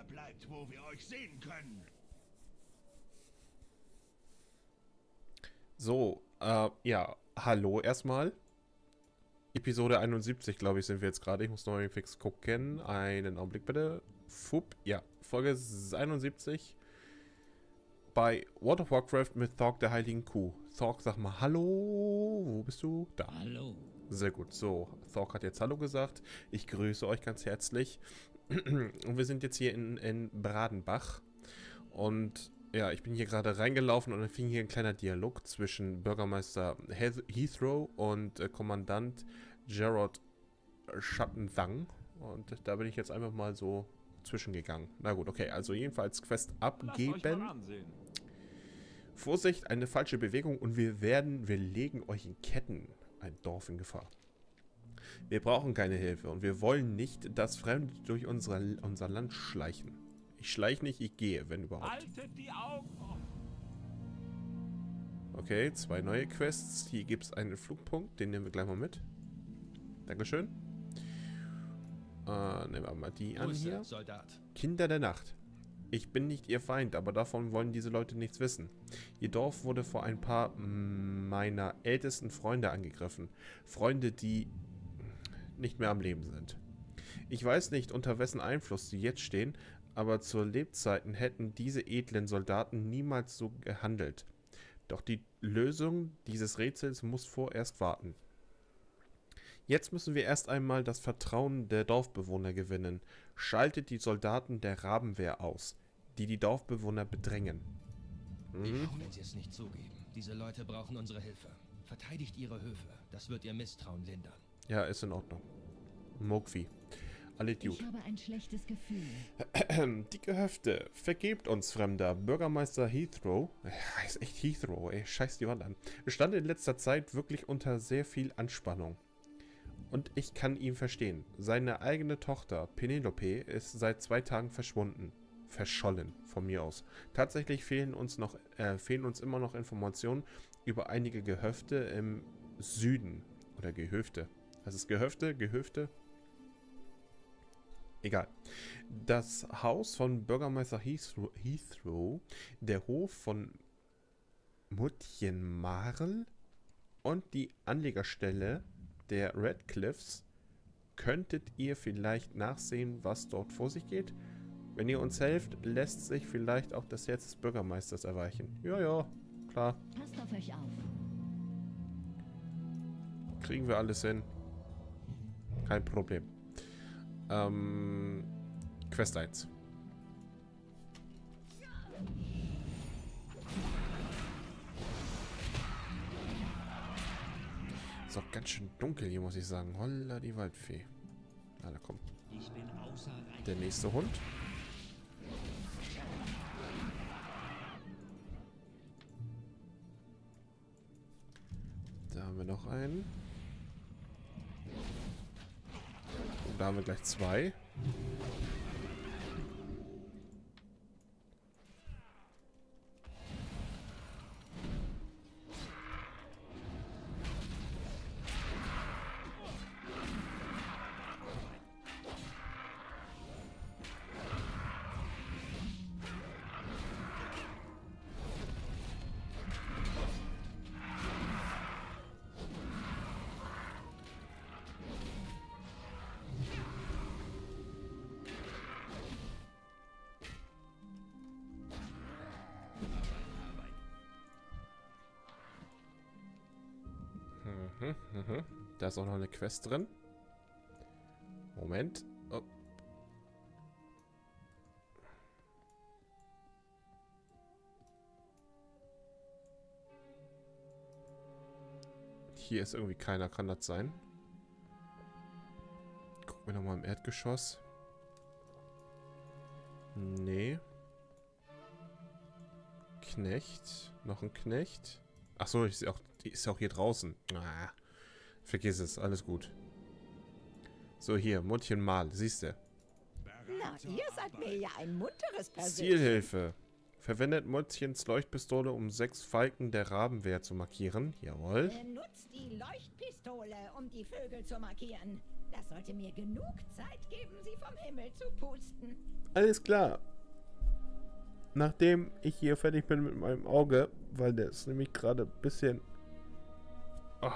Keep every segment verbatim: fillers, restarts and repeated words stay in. Ihr bleibt, wo wir euch sehen können. So, äh, ja, hallo erstmal. Episode einundsiebzig, glaube ich, sind wir jetzt gerade. Ich muss noch irgendwie fix gucken. Einen Augenblick bitte. Fupp, ja, Folge einundsiebzig. Bei World of Warcraft mit Thork, der heiligen Kuh. Thork, sag mal hallo. Wo bist du? Da. Hallo. Sehr gut. So, Thork hat jetzt hallo gesagt. Ich grüße euch ganz herzlich. Und wir sind jetzt hier in, in Bradenbach. Und ja, ich bin hier gerade reingelaufen und dann fing hier ein kleiner Dialog zwischen Bürgermeister Heathrow und äh, Kommandant Gerard Schattenfang. Und da bin ich jetzt einfach mal so zwischengegangen. Na gut, okay, also jedenfalls Quest abgeben. Vorsicht, eine falsche Bewegung und wir werden, wir legen euch in Ketten. Ein Dorf in Gefahr. Wir brauchen keine Hilfe und wir wollen nicht, dass Fremde durch unsere, unser Land schleichen. Ich schleiche nicht, ich gehe, wenn überhaupt. Haltet die Augen auf. Okay, zwei neue Quests. Hier gibt es einen Flugpunkt, den nehmen wir gleich mal mit. Dankeschön. Äh, nehmen wir mal die an hier. Kinder der Nacht. Ich bin nicht ihr Feind, aber davon wollen diese Leute nichts wissen. Ihr Dorf wurde vor ein paar meiner ältesten Freunde angegriffen. Freunde, die nicht mehr am Leben sind. Ich weiß nicht, unter wessen Einfluss sie jetzt stehen, aber zu Lebzeiten hätten diese edlen Soldaten niemals so gehandelt. Doch die Lösung dieses Rätsels muss vorerst warten. Jetzt müssen wir erst einmal das Vertrauen der Dorfbewohner gewinnen. Schaltet die Soldaten der Rabenwehr aus, die die Dorfbewohner bedrängen. Mhm. Ich kann es jetzt nicht zugeben. Diese Leute brauchen unsere Hilfe. Verteidigt ihre Höfe. Das wird ihr Misstrauen lindern. Ja, ist in Ordnung. Mokvi. Allitude. Ich habe ein schlechtes Gefühl. Dicke Höfte. Vergebt uns, Fremder. Bürgermeister Heathrow, er heißt echt Heathrow, ey, scheiß die Wand an, stand in letzter Zeit wirklich unter sehr viel Anspannung. Und ich kann ihn verstehen. Seine eigene Tochter, Penelope, ist seit zwei Tagen verschwunden. Verschollen, von mir aus. Tatsächlich fehlen uns, noch, äh, fehlen uns immer noch Informationen über einige Gehöfte im Süden. Oder Gehöfte. Das ist Gehöfte, Gehöfte. Egal. Das Haus von Bürgermeister Heathrow, Heathrow der Hof von Mötzchen und die Anlegerstelle der Redcliffs. Könntet ihr vielleicht nachsehen, was dort vor sich geht? Wenn ihr uns helft, lässt sich vielleicht auch das Herz des Bürgermeisters erweichen. Ja, ja, klar. Passt auf euch auf. Kriegen wir alles hin. Kein Problem. Ähm, Quest eins. Ist auch ganz schön dunkel hier, muss ich sagen. Holla die Waldfee. Na, da kommt der nächste Hund. Da haben wir noch einen. Und da haben wir gleich zwei. Da ist auch noch eine Quest drin. Moment. Oh. Hier ist irgendwie keiner, kann das sein? Gucken wir nochmal im Erdgeschoss. Nee. Knecht. Noch ein Knecht. Achso, die ist auch, ist auch hier draußen. Ah. Vergiss es, alles gut. So, hier, Mundchen mal, siehst du. Na, ihr seid mir ja ein munteres Persönchen. Zielhilfe. Verwendet Mötzchens Leuchtpistole, um sechs Falken der Rabenwehr zu markieren. Jawohl. Benutzt die Leuchtpistole, um die Vögel zu markieren. Das sollte mir genug Zeit geben, sie vom Himmel zu pusten. Alles klar. Nachdem ich hier fertig bin mit meinem Auge, weil der ist nämlich gerade ein bisschen... Oh.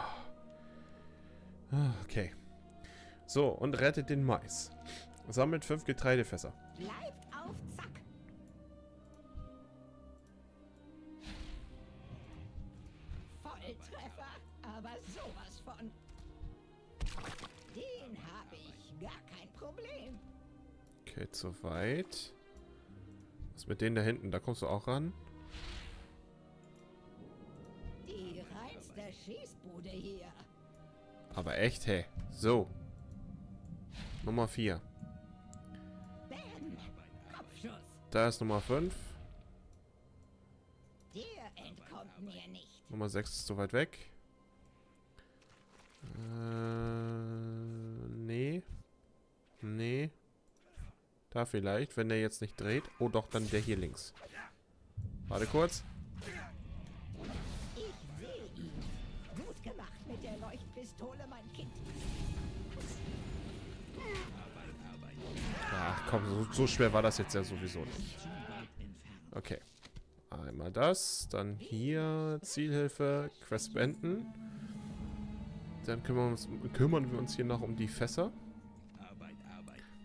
Okay. So, und rettet den Mais. Sammelt fünf Getreidefässer. Bleibt auf Zack. Volltreffer, aber sowas von. Den habe ich gar kein Problem. Okay, zu weit. Was mit denen da hinten? Da kommst du auch ran. Die reinste Schießbude hier. Aber echt, hey. So. Nummer vier. Da ist Nummer fünf. Dir entkommt mir nicht. Nummer sechs ist so weit weg. Äh, nee. Nee. Da vielleicht, wenn der jetzt nicht dreht. Oh doch, dann der hier links. Warte kurz. Ich sehe ihn. Gut gemacht mit der Leuchtpistole, mein Kind. Ach komm, so, so schwer war das jetzt ja sowieso nicht. Okay. Einmal das, dann hier Zielhilfe, Quest beenden. Dann kümmern wir uns, kümmern wir uns hier noch um die Fässer.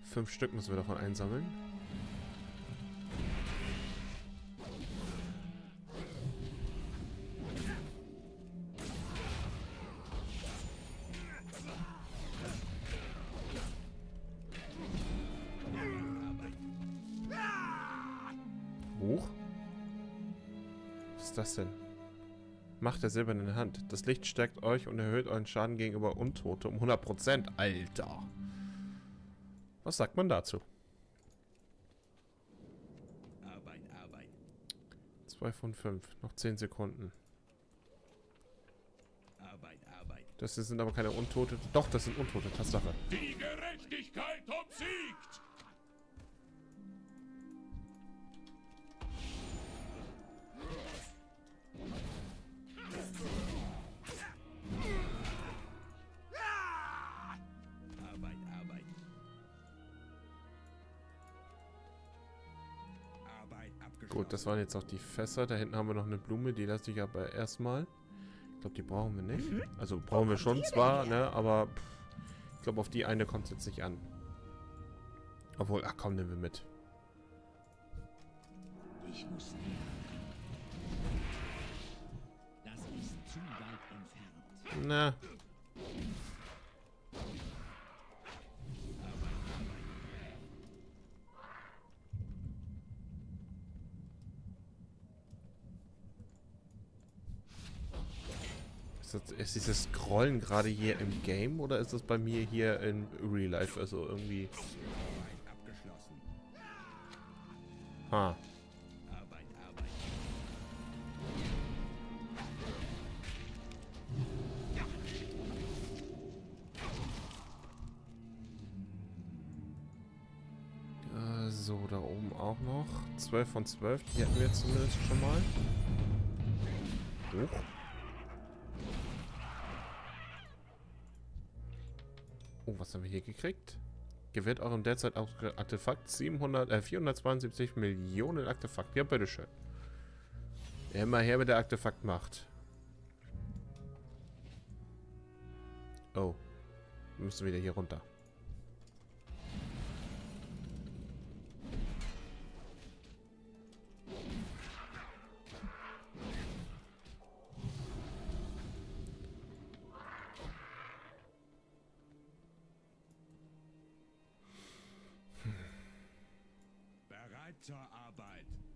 Fünf Stück müssen wir davon einsammeln. Das denn? Macht der silbernen Hand. Das Licht stärkt euch und erhöht euren Schaden gegenüber Untote um hundert Prozent. Alter. Was sagt man dazu? Arbeit, Arbeit. zwei von fünf. Noch zehn Sekunden. Arbeit, Arbeit. Das sind aber keine Untote. Doch, das sind Untote. Tatsache. Die Gerechtigkeit obsiegt! Gut, das waren jetzt auch die Fässer. Da hinten haben wir noch eine Blume, die lasse ich aber erstmal. Ich glaube, die brauchen wir nicht. Also brauchen wir schon zwar, ne, aber pff, ich glaube, auf die eine kommt es jetzt nicht an. Obwohl, ach komm, nehmen wir mit. Ich muss näher. Das ist zu weit entfernt. Na. Ist dieses Scrollen gerade hier im Game oder ist das bei mir hier in Real Life? Also irgendwie. Ha. Äh, so, da oben auch noch. zwölf von zwölf, die hatten wir zumindest schon mal. Hoch. Oh, was haben wir hier gekriegt? Gewährt eurem derzeit auch Artefakt siebenhundert, äh, vierhundertzweiundsiebzig Millionen Artefakt. Ja, bitteschön. Immer her mit der Artefaktmacht. Oh. Wir müssen wieder hier runter.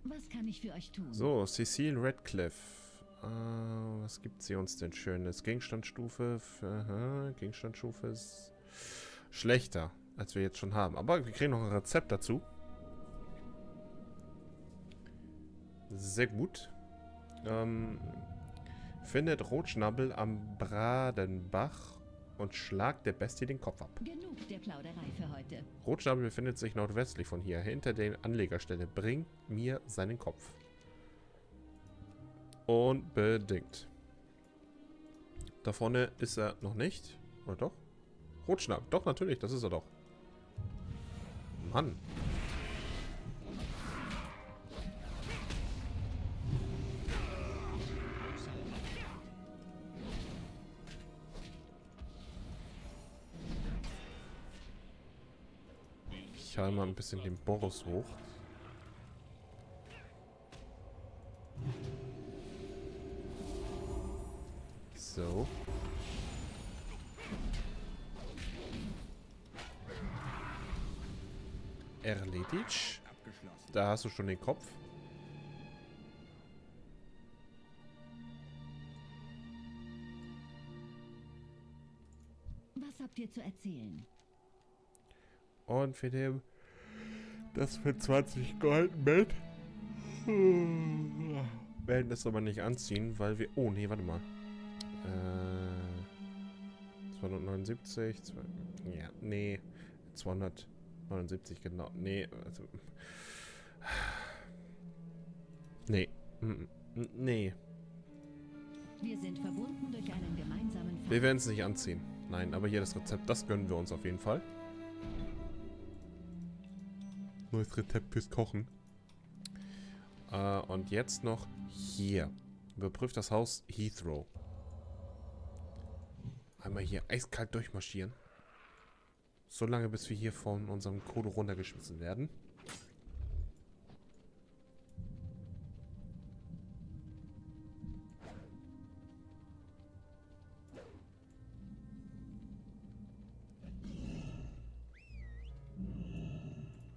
Was kann ich für euch tun? So, Cecile Radcliffe. Äh, was gibt sie uns denn Schönes? Gegenstandsstufe. Aha, Gegenstandsstufe ist schlechter, als wir jetzt schon haben. Aber wir kriegen noch ein Rezept dazu. Sehr gut. Ähm, findet Rotschnabel am Bradenbach und schlagt der Bestie den Kopf ab. Genug der Plauderei für heute. Rotschnabel befindet sich nordwestlich von hier, hinter der Anlegerstelle. Bringt mir seinen Kopf. Unbedingt. Da vorne ist er noch nicht. Oder doch? Rotschnabel. Doch, natürlich, das ist er doch. Mann. Ich halte mal ein bisschen den Boris hoch. So. Erledigt. Da hast du schon den Kopf. Was habt ihr zu erzählen? Und für den... Das für zwanzig Gold mit. Wir werden das aber nicht anziehen, weil wir... Oh, nee, warte mal. Äh, zweihundertneunundsiebzig. zwei, ja, nee. zweihundertneunundsiebzig, genau. Nee, also... Nee. Nee. Wir sind verbunden durch einen gemeinsamen Feind. Wir werden es nicht anziehen. Nein, aber hier das Rezept, das gönnen wir uns auf jeden Fall. Neues Rezept fürs Kochen. Äh, und jetzt noch hier. Überprüft das Haus Heathrow. Einmal hier eiskalt durchmarschieren. So lange, bis wir hier von unserem Kodo runtergeschmissen werden.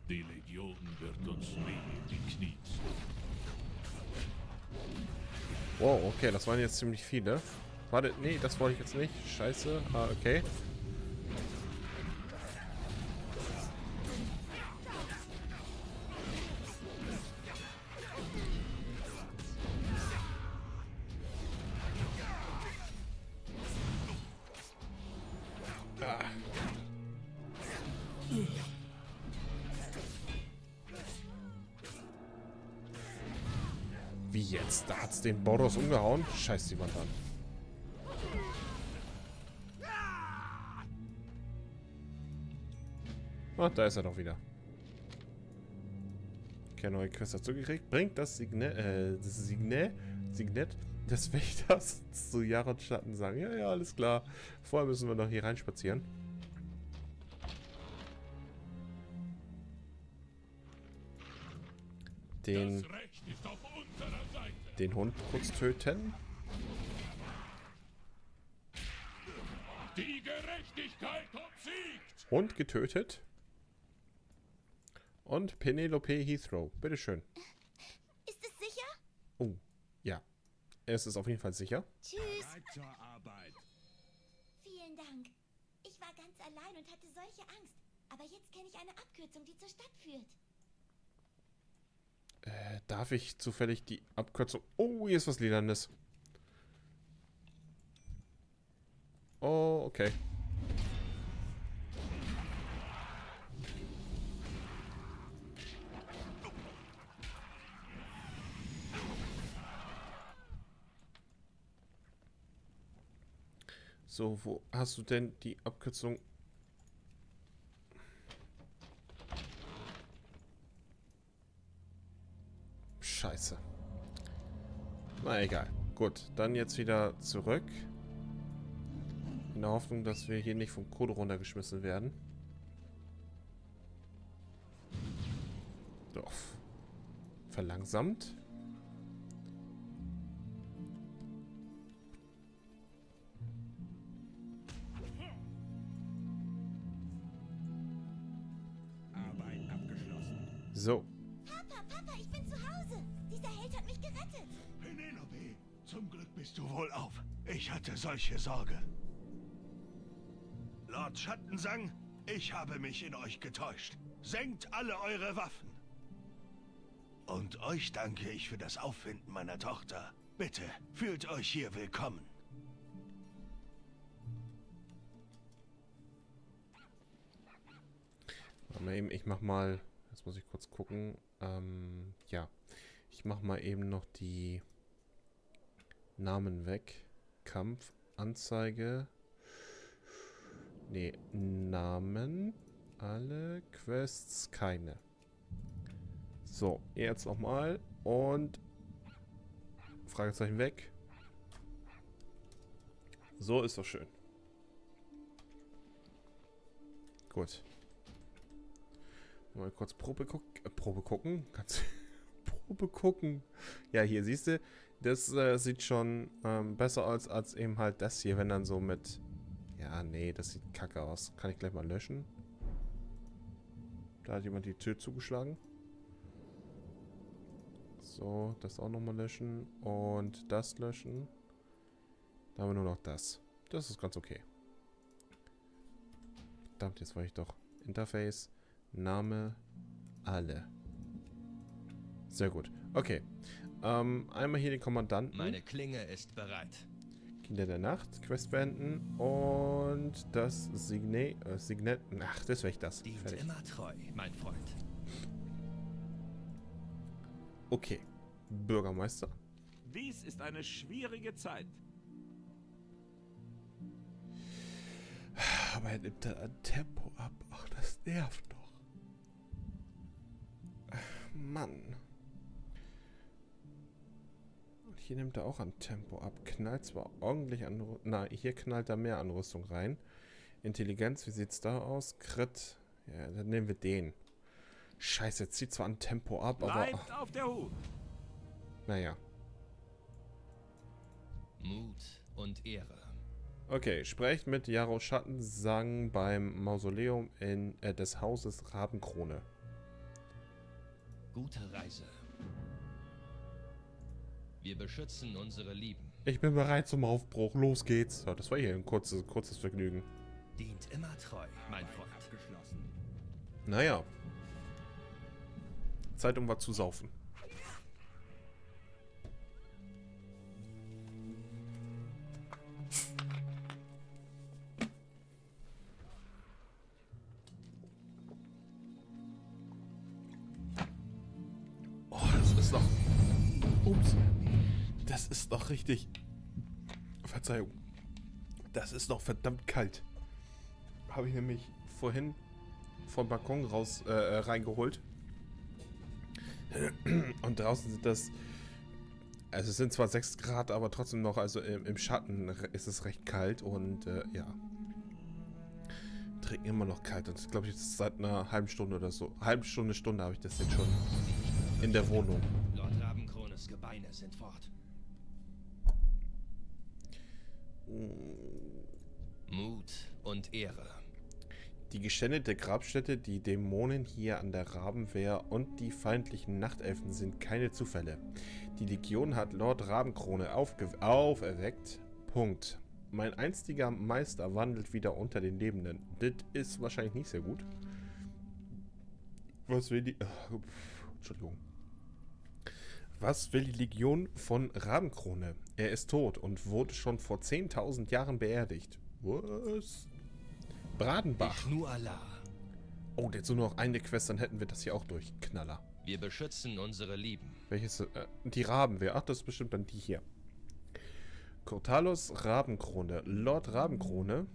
Die Legion wird uns nie in die Knie zwingen. Wow, okay, das waren jetzt ziemlich viele. Warte, nee, das wollte ich jetzt nicht. Scheiße, ah, okay. Den Boros umgehauen. Scheiß die Wand an. Ah, da ist er doch wieder. Keine neue Quest dazu gekriegt. Bringt das Signet, äh, das Signet, Signet des Wächters zu Jarod Schattensang. Ja, ja, alles klar. Vorher müssen wir noch hier reinspazieren. Den... Den Hund kurz töten. Die Gerechtigkeit obsiegt. Hund getötet. Und Penelope Heathrow. Bitteschön. Ist es sicher? Oh, ja. Es ist auf jeden Fall sicher. Tschüss. Zur Arbeit. Vielen Dank. Ich war ganz allein und hatte solche Angst. Aber jetzt kenne ich eine Abkürzung, die zur Stadt führt. Äh, darf ich zufällig die Abkürzung... Oh, hier ist was Lilanes. Oh, okay. So, wo hast du denn die Abkürzung... Scheiße. Na egal. Gut, dann jetzt wieder zurück. In der Hoffnung, dass wir hier nicht vom Kodo runtergeschmissen werden. Doch. Verlangsamt. Arbeit abgeschlossen. So. Penelope, zum Glück bist du wohlauf. Ich hatte solche Sorge. Lord Schattensang, ich habe mich in euch getäuscht. Senkt alle eure Waffen. Und euch danke ich für das Auffinden meiner Tochter. Bitte, fühlt euch hier willkommen. Ich mach mal... Jetzt muss ich kurz gucken. Ähm, ja. Ich mach mal eben noch die Namen weg. Kampf, Anzeige. Ne, Namen. Alle Quests, keine. So, jetzt nochmal. Und Fragezeichen weg. So ist doch schön. Gut. Mal kurz Probe gucken. Äh, Probe gucken. Ganz Probe gucken. Ja, hier siehst du, das äh, sieht schon ähm, besser aus als eben halt das hier, wenn dann so mit. Ja, nee, das sieht kacke aus. Kann ich gleich mal löschen. Da hat jemand die Tür zugeschlagen. So, das auch nochmal löschen. Und das löschen. Da haben wir nur noch das. Das ist ganz okay. Verdammt, jetzt war ich doch. Interface, Name, alle. Sehr gut. Okay. Ähm, einmal hier den Kommandanten. Meine Klinge ist bereit. Kinder der Nacht, Quest beenden. Und das Signet. Äh, Signet. Ach, das wäre ich das. Dient fertig. Immer treu, mein Freund. Okay. Bürgermeister. Dies ist eine schwierige Zeit. Aber er nimmt da ein Tempo ab. Ach, das nervt doch. Ach, Mann. Und hier nimmt er auch an Tempo ab. Knallt zwar ordentlich an... Na, hier knallt er mehr an Rüstung rein. Intelligenz, wie sieht's da aus? Crit. Ja, dann nehmen wir den. Scheiße, zieht zwar an Tempo ab, Bleibt aber... Bleibt auf der Hut! Naja. Mut und Ehre. Okay, sprecht mit Jarod Schattensang beim Mausoleum in, äh, des Hauses Rabenkrone. Gute Reise. Wir beschützen unsere Lieben. Ich bin bereit zum Aufbruch. Los geht's. Ja, das war hier ein kurzes, kurzes Vergnügen. Dient immer treu, mein Freund. Naja. Zeit, um was zu saufen. Das ist doch richtig. Verzeihung. Das ist doch verdammt kalt. Habe ich nämlich vorhin vom Balkon raus äh, reingeholt. Und draußen sind das. Also es sind zwar sechs Grad, aber trotzdem noch, also im, im Schatten ist es recht kalt und äh, ja. Trinken immer noch kalt. Und das glaube ich jetzt seit einer halben Stunde oder so. Halbe Stunde, Stunde habe ich das jetzt schon in der Wohnung. Lord Rabenkrones Gebeine sind fort. Mut und Ehre. Die geschändete Grabstätte, die Dämonen hier an der Rabenwehr und die feindlichen Nachtelfen sind keine Zufälle. Die Legion hat Lord Rabenkrone auferweckt. Punkt. Mein einstiger Meister wandelt wieder unter den Lebenden. Das ist wahrscheinlich nicht sehr gut. Was will die... Pff, Entschuldigung. Was will die Legion von Rabenkrone? Er ist tot und wurde schon vor zehntausend Jahren beerdigt. Was? Bradenbach. Nur Allah. Oh, jetzt nur noch eine Quest, dann hätten wir das hier auch durch. Knaller. Wir beschützen unsere Lieben. Welches? Äh, die Rabenwehr. Ach, das ist bestimmt dann die hier. Kortalos Rabenkrone. Lord Rabenkrone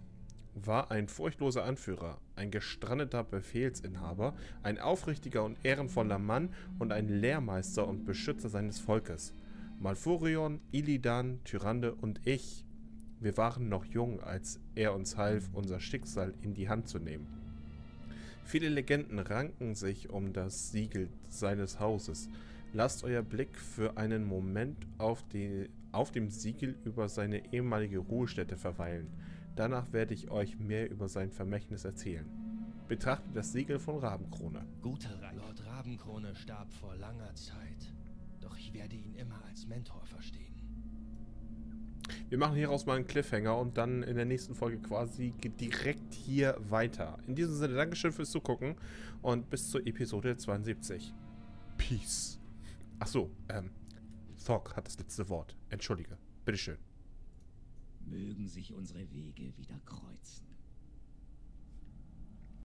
war ein furchtloser Anführer, ein gestrandeter Befehlsinhaber, ein aufrichtiger und ehrenvoller Mann und ein Lehrmeister und Beschützer seines Volkes. Malfurion, Illidan, Tyrande und ich, wir waren noch jung, als er uns half, unser Schicksal in die Hand zu nehmen. Viele Legenden ranken sich um das Siegel seines Hauses. Lasst euer Blick für einen Moment auf, die, auf dem Siegel über seine ehemalige Ruhestätte verweilen. Danach werde ich euch mehr über sein Vermächtnis erzählen. Betrachtet das Siegel von Rabenkrone. Guter Reiter. Lord Rabenkrone starb vor langer Zeit, doch ich werde ihn immer als Mentor verstehen. Wir machen hieraus mal einen Cliffhanger und dann in der nächsten Folge quasi direkt hier weiter. In diesem Sinne, Dankeschön fürs Zugucken und bis zur Episode zweiundsiebzig. Peace. Achso, ähm, Thork hat das letzte Wort. Entschuldige, bitteschön. Mögen sich unsere Wege wieder kreuzen.